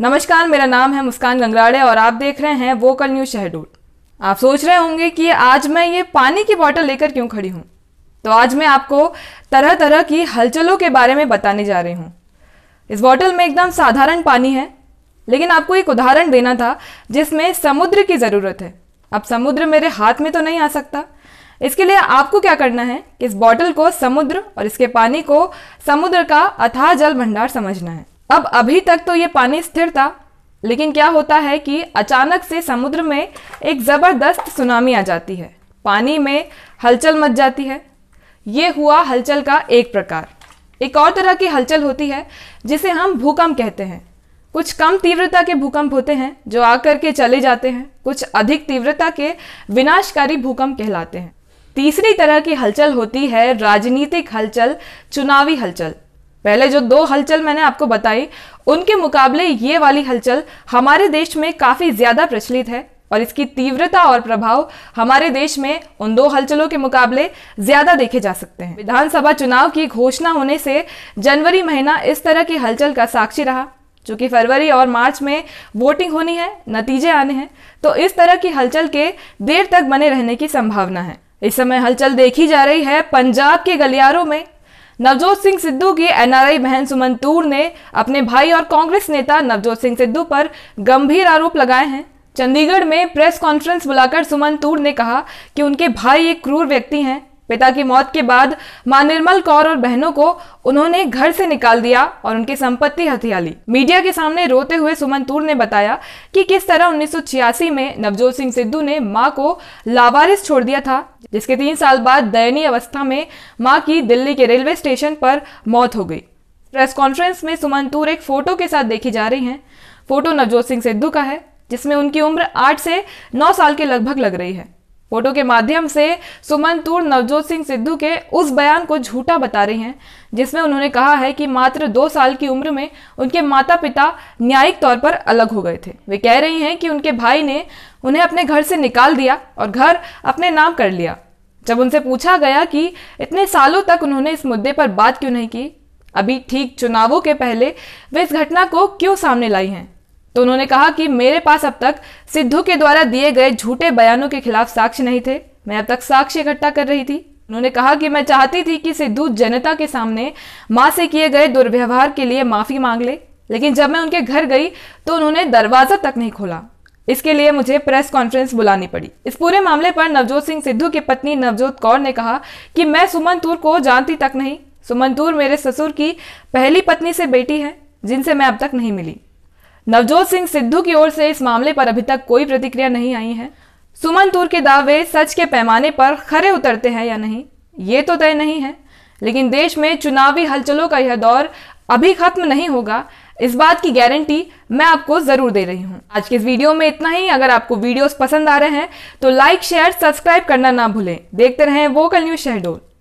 नमस्कार, मेरा नाम है मुस्कान गंगराड़े और आप देख रहे हैं वोकल न्यूज शहडोल। आप सोच रहे होंगे कि आज मैं ये पानी की बोतल लेकर क्यों खड़ी हूँ, तो आज मैं आपको तरह तरह की हलचलों के बारे में बताने जा रही हूँ। इस बोतल में एकदम साधारण पानी है, लेकिन आपको एक उदाहरण देना था जिसमें समुद्र की ज़रूरत है। अब समुद्र मेरे हाथ में तो नहीं आ सकता, इसके लिए आपको क्या करना है, इस बोतल को समुद्र और इसके पानी को समुद्र का अथाह जल भंडार समझना है। अब अभी तक तो ये पानी स्थिर था, लेकिन क्या होता है कि अचानक से समुद्र में एक ज़बरदस्त सुनामी आ जाती है, पानी में हलचल मच जाती है। ये हुआ हलचल का एक प्रकार। एक और तरह की हलचल होती है जिसे हम भूकंप कहते हैं। कुछ कम तीव्रता के भूकंप होते हैं जो आकर के चले जाते हैं, कुछ अधिक तीव्रता के विनाशकारी भूकंप कहलाते हैं। तीसरी तरह की हलचल होती है राजनीतिक हलचल, चुनावी हलचल। पहले जो दो हलचल मैंने आपको बताई, उनके मुकाबले ये वाली हलचल हमारे देश में काफ़ी ज़्यादा प्रचलित है और इसकी तीव्रता और प्रभाव हमारे देश में उन दो हलचलों के मुकाबले ज़्यादा देखे जा सकते हैं। विधानसभा चुनाव की घोषणा होने से जनवरी महीना इस तरह की हलचल का साक्षी रहा। चूँकि फरवरी और मार्च में वोटिंग होनी है, नतीजे आने हैं, तो इस तरह की हलचल के देर तक बने रहने की संभावना है। इस समय हलचल देखी जा रही है पंजाब के गलियारों में। नवजोत सिंह सिद्धू की एनआरआई बहन सुमन तूर ने अपने भाई और कांग्रेस नेता नवजोत सिंह सिद्धू पर गंभीर आरोप लगाए हैं। चंडीगढ़ में प्रेस कॉन्फ्रेंस बुलाकर सुमन तूर ने कहा कि उनके भाई एक क्रूर व्यक्ति हैं। पिता की मौत के बाद मां निर्मल कौर और बहनों को उन्होंने घर से निकाल दिया और उनकी संपत्ति हथिया ली। मीडिया के सामने रोते हुए सुमन तूर ने बताया कि किस तरह 1986 में नवजोत सिंह सिद्धू ने मां को लावारिस छोड़ दिया था, जिसके 3 साल बाद दयनीय अवस्था में मां की दिल्ली के रेलवे स्टेशन पर मौत हो गई। प्रेस कॉन्फ्रेंस में सुमन तूर एक फोटो के साथ देखी जा रही हैं। फोटो नवजोत सिंह सिद्धू का है, जिसमें उनकी उम्र 8 से 9 साल के लगभग लग रही है। फोटो के माध्यम से सुमन तूर नवजोत सिंह सिद्धू के उस बयान को झूठा बता रही हैं जिसमें उन्होंने कहा है कि मात्र 2 साल की उम्र में उनके माता पिता न्यायिक तौर पर अलग हो गए थे। वे कह रही हैं कि उनके भाई ने उन्हें अपने घर से निकाल दिया और घर अपने नाम कर लिया। जब उनसे पूछा गया कि इतने सालों तक उन्होंने इस मुद्दे पर बात क्यों नहीं की, अभी ठीक चुनावों के पहले वे इस घटना को क्यों सामने लाई हैं, तो उन्होंने कहा कि मेरे पास अब तक सिद्धू के द्वारा दिए गए झूठे बयानों के खिलाफ साक्ष्य नहीं थे, मैं अब तक साक्ष्य इकट्ठा कर रही थी। उन्होंने कहा कि मैं चाहती थी कि सिद्धू जनता के सामने मां से किए गए दुर्व्यवहार के लिए माफी मांग ले, लेकिन जब मैं उनके घर गई तो उन्होंने दरवाजा तक नहीं खोला, इसके लिए मुझे प्रेस कॉन्फ्रेंस बुलानी पड़ी। इस पूरे मामले पर नवजोत सिंह सिद्धू की पत्नी नवजोत कौर ने कहा कि मैं सुमन तूर को जानती तक नहीं, सुमन तूर मेरे ससुर की पहली पत्नी से बेटी है जिनसे मैं अब तक नहीं मिली। नवजोत सिंह सिद्धू की ओर से इस मामले पर अभी तक कोई प्रतिक्रिया नहीं आई है। सुमन तूर के दावे सच के पैमाने पर खरे उतरते हैं या नहीं, ये तो तय नहीं है, लेकिन देश में चुनावी हलचलों का यह दौर अभी खत्म नहीं होगा, इस बात की गारंटी मैं आपको ज़रूर दे रही हूँ। आज के इस वीडियो में इतना ही। अगर आपको वीडियोज़ पसंद आ रहे हैं तो लाइक, शेयर, सब्सक्राइब करना ना भूलें। देखते रहें वोकल न्यूज शहडोल।